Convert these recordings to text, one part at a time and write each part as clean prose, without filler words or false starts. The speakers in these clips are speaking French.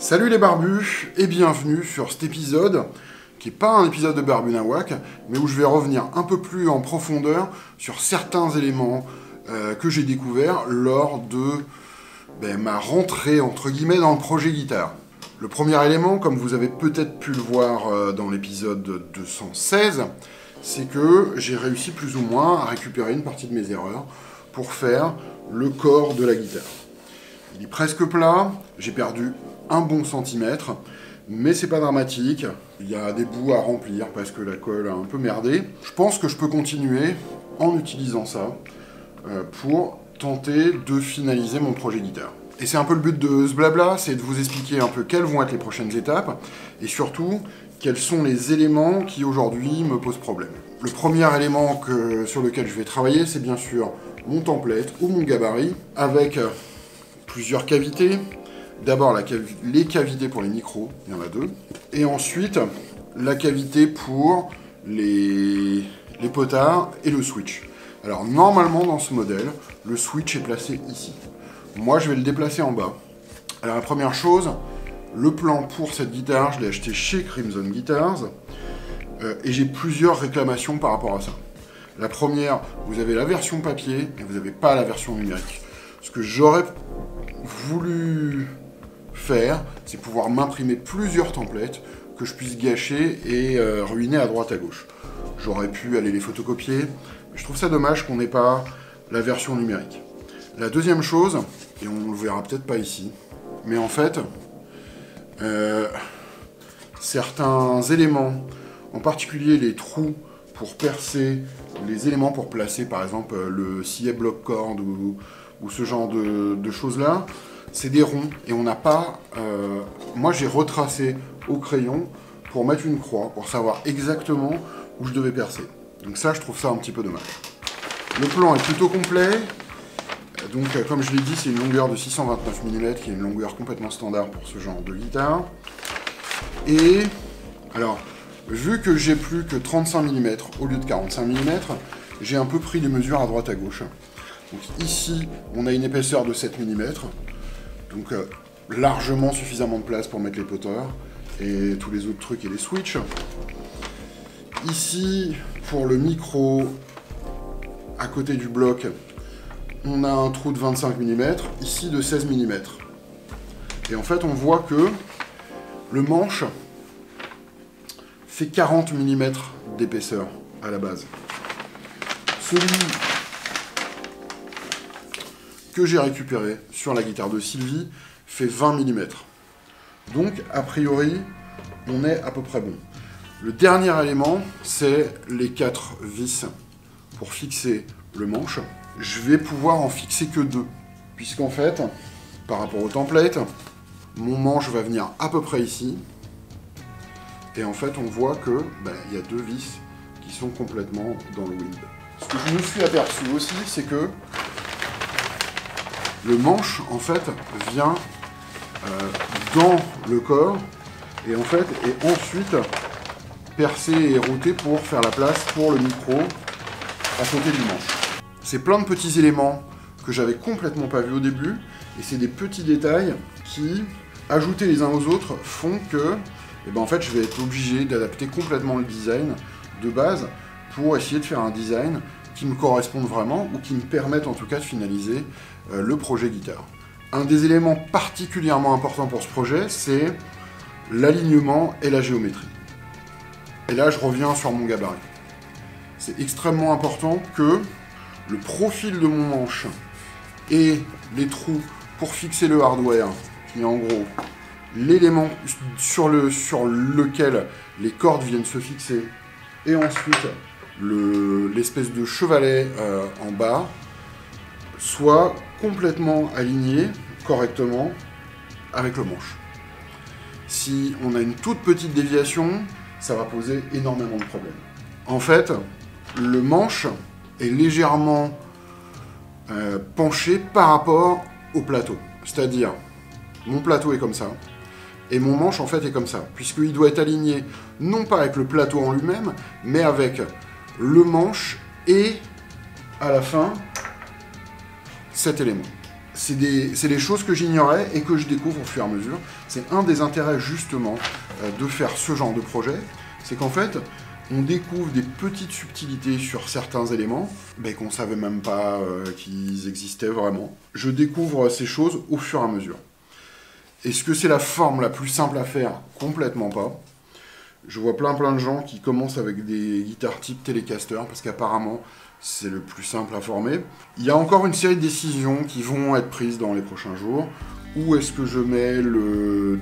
Salut les barbus et bienvenue sur cet épisode qui n'est pas un épisode de Barbu Nawak, mais où je vais revenir un peu plus en profondeur sur certains éléments que j'ai découverts lors de ma rentrée entre guillemets dans le projet guitare. Le premier élément, comme vous avez peut-être pu le voir dans l'épisode 216, c'est que j'ai réussi plus ou moins à récupérer une partie de mes erreurs pour faire le corps de la guitare. Il est presque plat, j'ai perdu un bon centimètre, mais c'est pas dramatique, il y a des bouts à remplir parce que la colle a un peu merdé. Je pense que je peux continuer en utilisant ça pour tenter de finaliser mon projet guitare. Et c'est un peu le but de ce blabla, c'est de vous expliquer un peu quelles vont être les prochaines étapes, et surtout, quels sont les éléments qui aujourd'hui me posent problème. Le premier élément sur lequel je vais travailler, c'est bien sûr mon template ou mon gabarit, avec plusieurs cavités. D'abord les cavités pour les micros, il y en a deux, et ensuite la cavité pour les potards et le switch. Alors normalement dans ce modèle, le switch est placé ici. Moi, je vais le déplacer en bas. Alors la première chose, le plan pour cette guitare, je l'ai acheté chez Crimson Guitars, et j'ai plusieurs réclamations par rapport à ça. La première, vous avez la version papier, et vous n'avez pas la version numérique. Ce que j'aurais voulu faire, c'est pouvoir m'imprimer plusieurs templates que je puisse gâcher et ruiner à droite à gauche. J'aurais pu aller les photocopier, mais je trouve ça dommage qu'on n'ait pas la version numérique. La deuxième chose, et on le verra peut-être pas ici, mais en fait, certains éléments, en particulier les trous pour percer, les éléments pour placer par exemple le sillet bloc-corde ou ce genre de choses-là, c'est des ronds et on n'a pas... moi j'ai retracé au crayon pour mettre une croix, pour savoir exactement où je devais percer. Donc ça, je trouve ça un petit peu dommage. Le plan est plutôt complet. Donc comme je l'ai dit, c'est une longueur de 629 mm qui est une longueur complètement standard pour ce genre de guitare. Et alors, vu que j'ai plus que 35 mm au lieu de 45 mm, j'ai un peu pris des mesures à droite à gauche. Donc ici, on a une épaisseur de 7 mm, donc largement suffisamment de place pour mettre les poteurs et tous les autres trucs et les switches. Ici, pour le micro, à côté du bloc, on a un trou de 25 mm, ici de 16 mm. Et en fait, on voit que le manche fait 40 mm d'épaisseur à la base. Celui que j'ai récupéré sur la guitare de Sylvie fait 20 mm. Donc, a priori, on est à peu près bon. Le dernier élément, c'est les 4 vis pour fixer le manche. Je vais pouvoir en fixer que 2, puisqu'en fait, par rapport au template, mon manche va venir à peu près ici, et en fait on voit que y a 2 vis qui sont complètement dans le wind. Ce que je me suis aperçu aussi, c'est que le manche en fait vient dans le corps, et en fait est ensuite percé et routé pour faire la place pour le micro à côté du manche. C'est plein de petits éléments que j'avais complètement pas vu au début, et c'est des petits détails qui, ajoutés les uns aux autres, font que en fait, je vais être obligé d'adapter complètement le design de base pour essayer de faire un design qui me corresponde vraiment, ou qui me permette en tout cas de finaliser le projet guitare. Un des éléments particulièrement importants pour ce projet, c'est l'alignement et la géométrie. Et là, je reviens sur mon gabarit. C'est extrêmement important que le profil de mon manche et les trous pour fixer le hardware, qui est en gros l'élément sur lequel les cordes viennent se fixer, et ensuite l'espèce de chevalet en bas, soit complètement aligné correctement avec le manche. Si on a une toute petite déviation, ça va poser énormément de problèmes. En fait, le manche est légèrement penché par rapport au plateau. C'est-à-dire, mon plateau est comme ça, et mon manche en fait est comme ça, puisqu'il doit être aligné non pas avec le plateau en lui-même, mais avec le manche et, à la fin, cet élément. c'est des choses que j'ignorais et que je découvre au fur et à mesure. C'est un des intérêts justement de faire ce genre de projet, c'est qu'en fait, on découvre des petites subtilités sur certains éléments qu'on ne savait même pas qu'ils existaient vraiment. Je découvre ces choses au fur et à mesure. Est-ce que c'est la forme la plus simple à faire? Complètement pas. Je vois plein de gens qui commencent avec des guitares type Telecaster, parce qu'apparemment, c'est le plus simple à former. Il y a encore une série de décisions qui vont être prises dans les prochains jours. Où est-ce que je mets le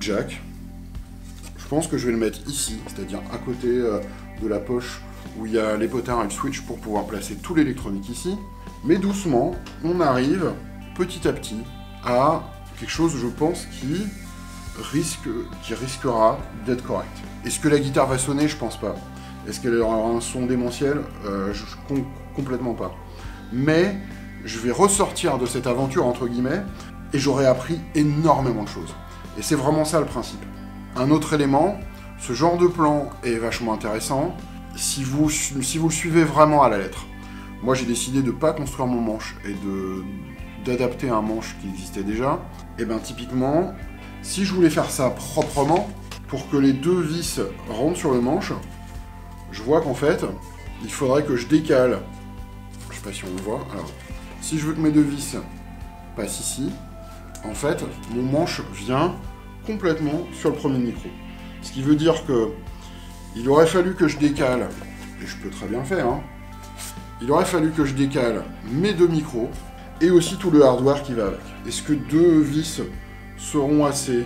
jack? Je pense que je vais le mettre ici, c'est-à-dire à côté de la poche où il y a les potards et le switch pour pouvoir placer tout l'électronique ici. Mais doucement, on arrive petit à petit à quelque chose, je pense, qui risquera d'être correct. Est-ce que la guitare va sonner? Je pense pas. Est-ce qu'elle aura un son démentiel? Complètement pas. Mais je vais ressortir de cette aventure, entre guillemets, et j'aurai appris énormément de choses. Et c'est vraiment ça le principe. Un autre élément, ce genre de plan est vachement intéressant si vous le suivez vraiment à la lettre. Moi, j'ai décidé de ne pas construire mon manche et d'adapter un manche qui existait déjà. Et bien typiquement, si je voulais faire ça proprement, pour que les deux vis rentrent sur le manche, je vois qu'en fait, il faudrait que je décale. Je ne sais pas si on le voit. Alors, si je veux que mes deux vis passent ici, en fait, mon manche vient complètement sur le premier micro. Ce qui veut dire que il aurait fallu que je décale, et je peux très bien faire, hein, il aurait fallu que je décale mes deux micros et aussi tout le hardware qui va avec. Est-ce que deux vis seront assez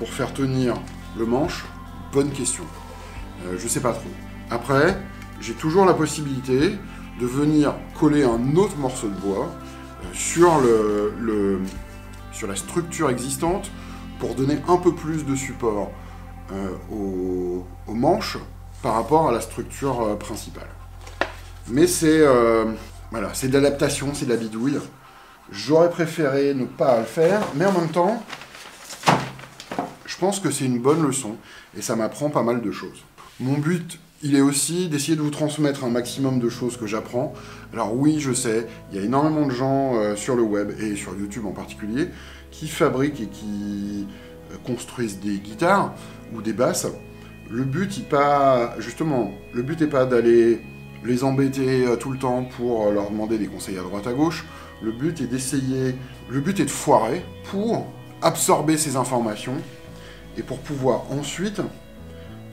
pour faire tenir le manche? Bonne question. Je sais pas trop. Après, j'ai toujours la possibilité de venir coller un autre morceau de bois sur la structure existante pour donner un peu plus de support aux manches par rapport à la structure principale. Mais c'est voilà, c'est de l'adaptation, c'est de la bidouille. J'aurais préféré ne pas le faire, mais en même temps, je pense que c'est une bonne leçon et ça m'apprend pas mal de choses. Mon but, il est aussi d'essayer de vous transmettre un maximum de choses que j'apprends. Alors oui, je sais, il y a énormément de gens sur le web et sur YouTube en particulier qui fabriquent et qui construisent des guitares ou des basses. Le but n'est pas, justement, le but n'est pas d'aller les embêter tout le temps pour leur demander des conseils à droite à gauche. Le but est d'essayer, le but est de foirer pour absorber ces informations et pour pouvoir ensuite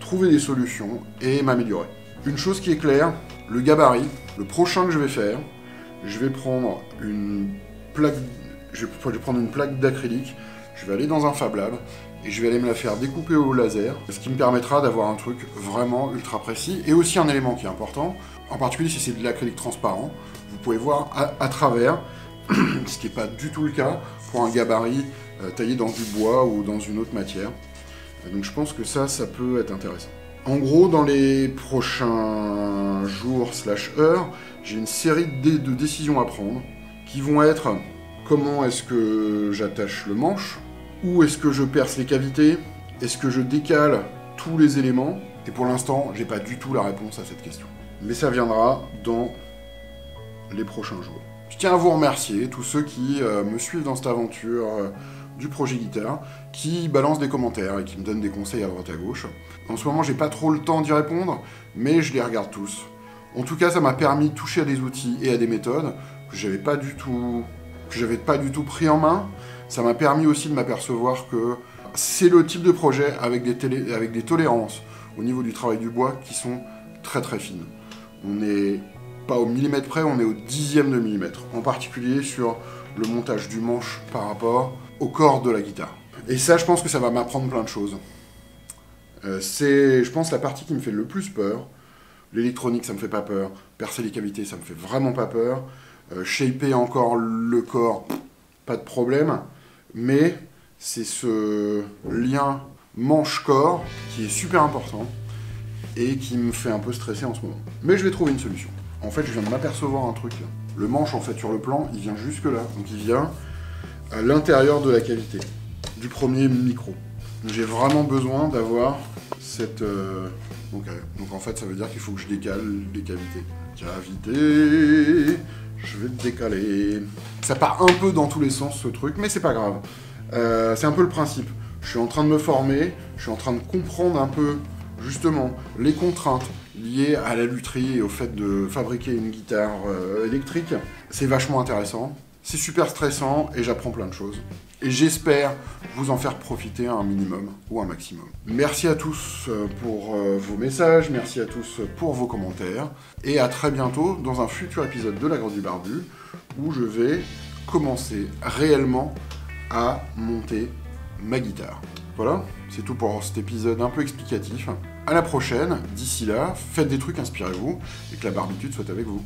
trouver des solutions et m'améliorer. Une chose qui est claire, le gabarit, le prochain que je vais faire, je vais prendre une plaque d'acrylique, je vais aller dans un Fab Lab et je vais aller me la faire découper au laser, ce qui me permettra d'avoir un truc vraiment ultra précis. Et aussi un élément qui est important, en particulier si c'est de l'acrylique transparent, vous pouvez voir à travers, ce qui n'est pas du tout le cas pour un gabarit taillé dans du bois ou dans une autre matière. Donc je pense que ça peut être intéressant. En gros, dans les prochains jours / heures, j'ai une série de décisions à prendre qui vont être comment est-ce que j'attache le manche, où est-ce que je perce les cavités, est-ce que je décale tous les éléments, et pour l'instant, j'ai pas du tout la réponse à cette question. Mais ça viendra dans les prochains jours. Je tiens à vous remercier, tous ceux qui me suivent dans cette aventure du projet guitare, qui balance des commentaires et qui me donne des conseils à droite à gauche. En ce moment, j'ai pas trop le temps d'y répondre, mais je les regarde tous. En tout cas, ça m'a permis de toucher à des outils et à des méthodes que j'avais pas du tout pris en main. Ça m'a permis aussi de m'apercevoir que c'est le type de projet avec des tolérances au niveau du travail du bois qui sont très fines. On n'est pas au millimètre près, on est au dixième de millimètre, en particulier sur le montage du manche par rapport au corps de la guitare. Et ça, je pense que ça va m'apprendre plein de choses. C'est, je pense, la partie qui me fait le plus peur. L'électronique, ça me fait pas peur. Percer les cavités, ça me fait vraiment pas peur. Shaper encore le corps, pas de problème. Mais c'est ce lien manche-corps qui est super important et qui me fait un peu stresser en ce moment. Mais je vais trouver une solution. En fait, je viens de m'apercevoir un truc. Le manche, en fait, sur le plan, il vient jusque là. Donc il vient à l'intérieur de la cavité du premier micro. J'ai vraiment besoin d'avoir cette... Donc en fait, ça veut dire qu'il faut que je décale les cavités. Je vais le décaler. Ça part un peu dans tous les sens ce truc, mais c'est pas grave. C'est un peu le principe. Je suis en train de me former, je suis en train de comprendre un peu justement les contraintes liées à la lutherie et au fait de fabriquer une guitare électrique. C'est vachement intéressant, c'est super stressant et j'apprends plein de choses. Et j'espère vous en faire profiter un minimum ou un maximum. Merci à tous pour vos messages, merci à tous pour vos commentaires, et à très bientôt dans un futur épisode de La Grotte du Barbu, où je vais commencer réellement à monter ma guitare. Voilà, c'est tout pour cet épisode un peu explicatif. À la prochaine, d'ici là, faites des trucs, inspirez-vous, et que la barbitude soit avec vous.